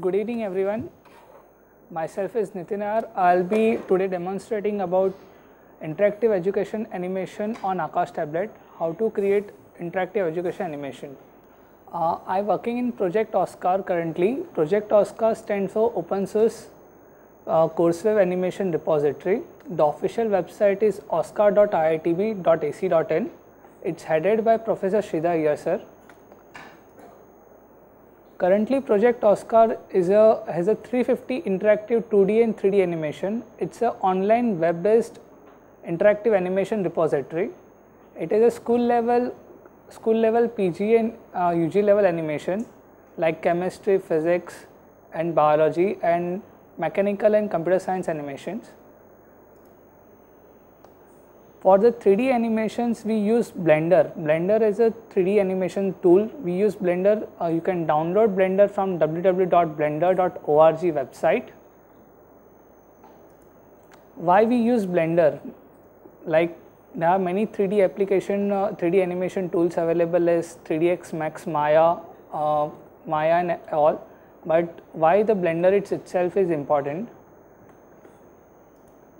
Good evening everyone. Myself is Nitin Ayer. I'll be today demonstrating about interactive education animation on Aakash tablet, how to create interactive education animation. I'm working in Project OSCAR currently. Project OSCAR stands for Open Source Courseware Animation Repository. The official website is oscar.iitb.ac.in. It's headed by Professor Sridhar Iyasar. Currently, Project OSCAR has a 350 interactive 2D and 3D animation. It's an online web-based interactive animation repository. It is a school level PG and UG level animation like chemistry, physics, and biology, and mechanical and computer science animations. For the 3D animations, we use Blender. Blender is a 3D animation tool. We use Blender. You can download Blender from www.blender.org website. Why we use Blender? Like, there are many 3D application, 3D animation tools available as 3ds Max, Maya, and all. But why the Blender itself is important?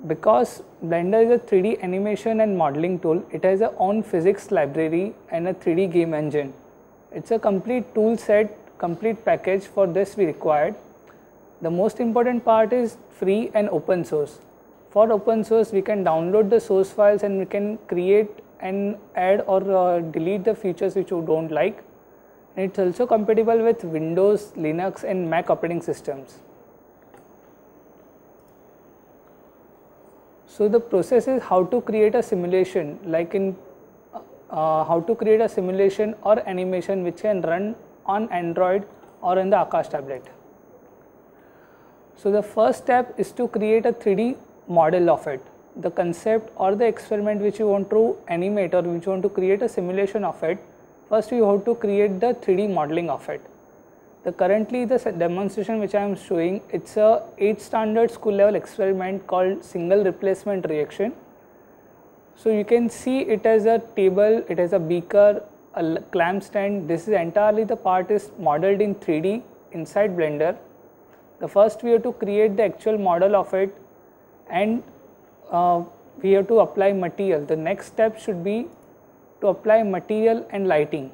Because Blender is a 3D animation and modeling tool, it has its own physics library and a 3D game engine. It's a complete tool set, complete package. For this we required. The most important part is free and open source. For open source, we can download the source files and we can create and add or delete the features which you don't like. And it's also compatible with Windows, Linux and Mac operating systems. So the process is how to create a simulation, like in how to create a simulation or animation which can run on Android or in the Aakash tablet. So the first step is to create a 3D model of it, the concept or the experiment which you want to animate or which you want to create a simulation of it. First you have to create the 3D modeling of it. Currently the demonstration which I am showing, it's a 8th standard school level experiment called single replacement reaction. So you can see it has a table, it has a beaker, a clamp stand. This is entirely the part is modeled in 3D inside Blender. The first we have to create the actual model of it and we have to apply material. The next step should be to apply material and lighting.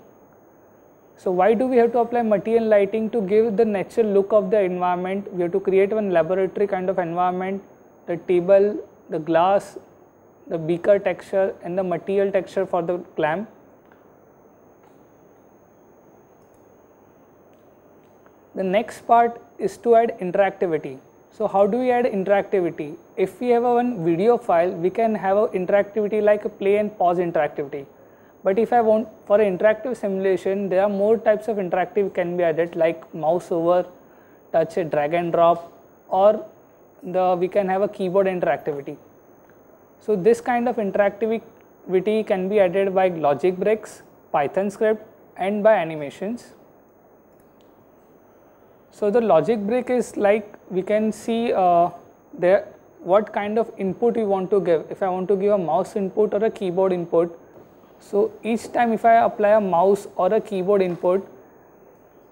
So why do we have to apply material lighting? To give the natural look of the environment, we have to create one laboratory kind of environment, the table, the glass, the beaker texture and the material texture for the clamp. The next part is to add interactivity. So how do we add interactivity? If we have one video file, we can have an interactivity like a play and pause interactivity. But if I want for an interactive simulation, there are more types of interactive can be added, like mouse over, touch, drag and drop, or we can have a keyboard interactivity. So this kind of interactivity can be added by logic bricks, Python script and by animations. So the logic brick is like we can see what kind of input we want to give. If I want to give a mouse input or a keyboard input, so each time if I apply a mouse or a keyboard input,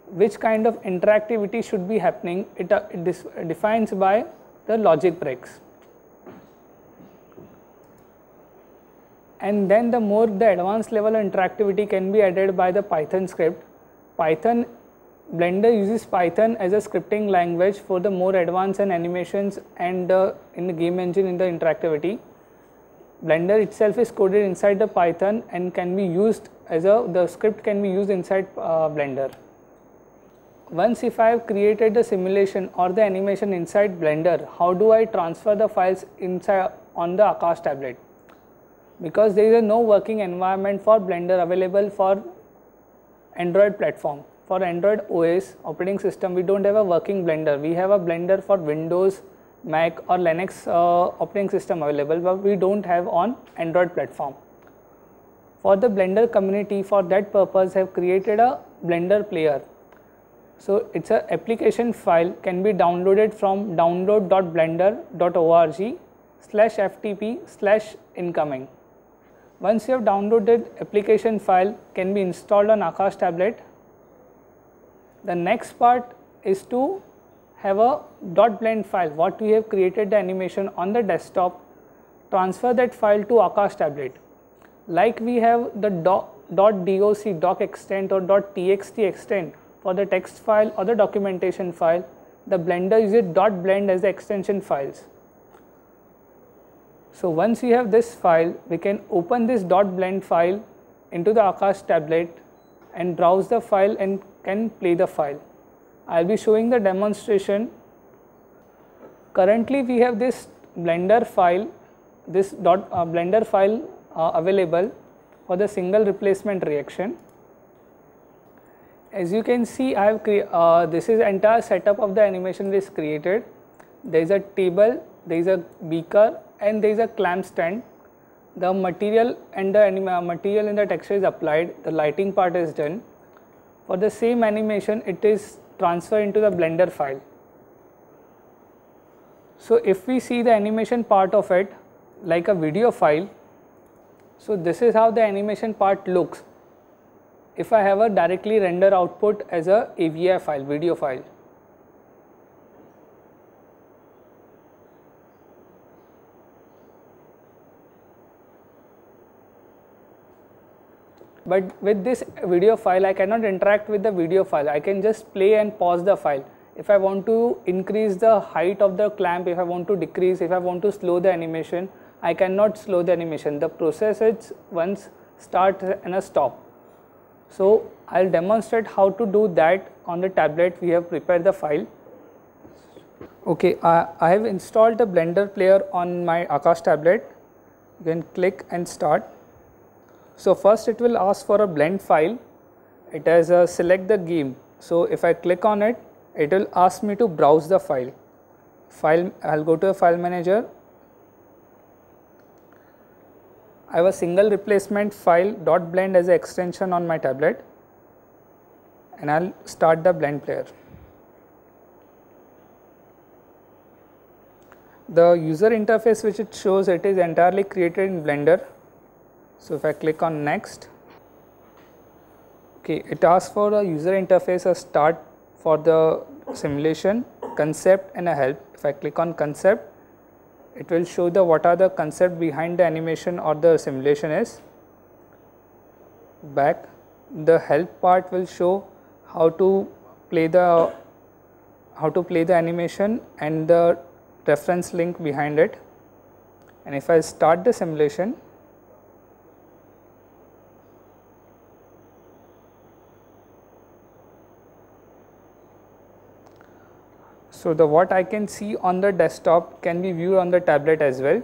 which kind of interactivity should be happening, it defines by the logic bricks. And then the advanced level of interactivity can be added by the Python script. Blender uses Python as a scripting language for the more advanced and animations and in the game engine in the interactivity. Blender itself is coded inside the Python and can be used as the script can be used inside Blender. Once if I have created the simulation or the animation inside Blender, how do I transfer the files inside on the Aakash tablet? Because there is no working environment for Blender available for Android platform. For Android OS operating system, we don't have a working Blender. We have a Blender for Windows, Mac or Linux operating system available, but we don't have on Android platform. For the Blender community, for that purpose have created a Blender player. So it's an application file can be downloaded from download.blender.org/ftp/incoming. Once you have downloaded application file, can be installed on Aakash tablet. The next part is to have a .blend file, what we have created the animation on the desktop, transfer that file to Aakash tablet. Like we have the .doc, doc extent or .txt extent for the text file or the documentation file, the Blender uses .blend as the extension files. So once we have this file, we can open this .blend file into the Aakash tablet and browse the file and can play the file. I'll be showing the demonstration. Currently we have this Blender file, available for the single replacement reaction. As you can see, I have this is entire setup of the animation is created. There is a table, there is a beaker, and there is a clamp stand. The material and the material in the texture is applied. The lighting part is done. For the same animation, it is transferred into the Blender file. So if we see the animation part of it like a video file, so this is how the animation part looks if I have a directly render output as a AVI file, video file. But with this video file, I cannot interact with the video file. I can just play and pause the file. If I want to increase the height of the clamp, if I want to decrease, if I want to slow the animation, I cannot slow the animation. The process is once start and a stop. So I'll demonstrate how to do that on the tablet. We have prepared the file. Okay, I have installed the Blender player on my Aakash tablet. You can click and start. So first it will ask for a blend file. It has a select the game. So if I click on it, it will ask me to browse the file. I'll go to a file manager. I have a single replacement file .blend as an extension on my tablet, and I'll start the blend player. The user interface which it shows, it is entirely created in Blender. So if I click on next, okay, it asks for a user interface, a start for the simulation, concept and a help. If I click on concept, it will show the what are the concept behind the animation or the simulation is. Back, the help part will show how to play the animation and the reference link behind it. And if I start the simulation, so the what I can see on the desktop can be viewed on the tablet as well.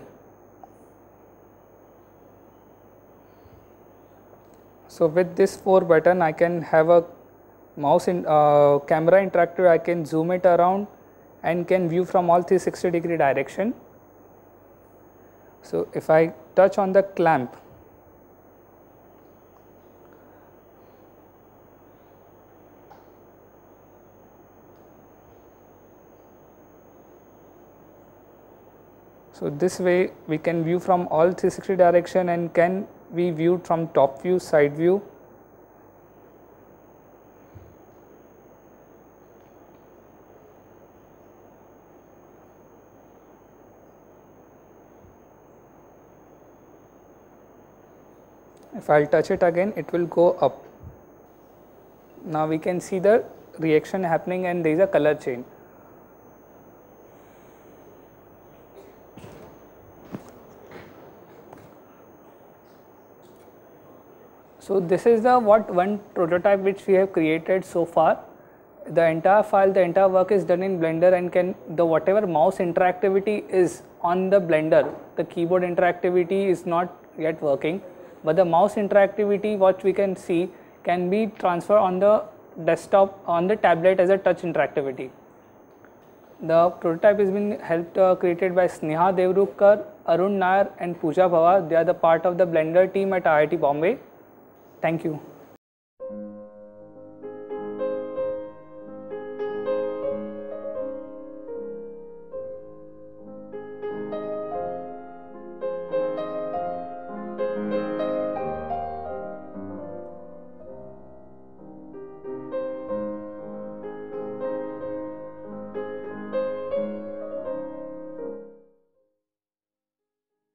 So with this 4 button, I can have a mouse in camera interactive. I can zoom it around and can view from all 360-degree direction. So if I touch on the clamp, so this way we can view from all 360 direction and can be viewed from top view, side view. If I'll touch it again, it will go up. Now we can see the reaction happening and there is a color change. So this is the one prototype which we have created so far. The entire file, the entire work is done in Blender, and can the whatever mouse interactivity is on the Blender, the keyboard interactivity is not yet working, but the mouse interactivity what we can see can be transferred on the desktop, on the tablet as a touch interactivity. The prototype has been helped created by Sneha Devrukkar, Arun Nair and Pooja Bhava. They are the part of the Blender team at IIT Bombay. Thank you.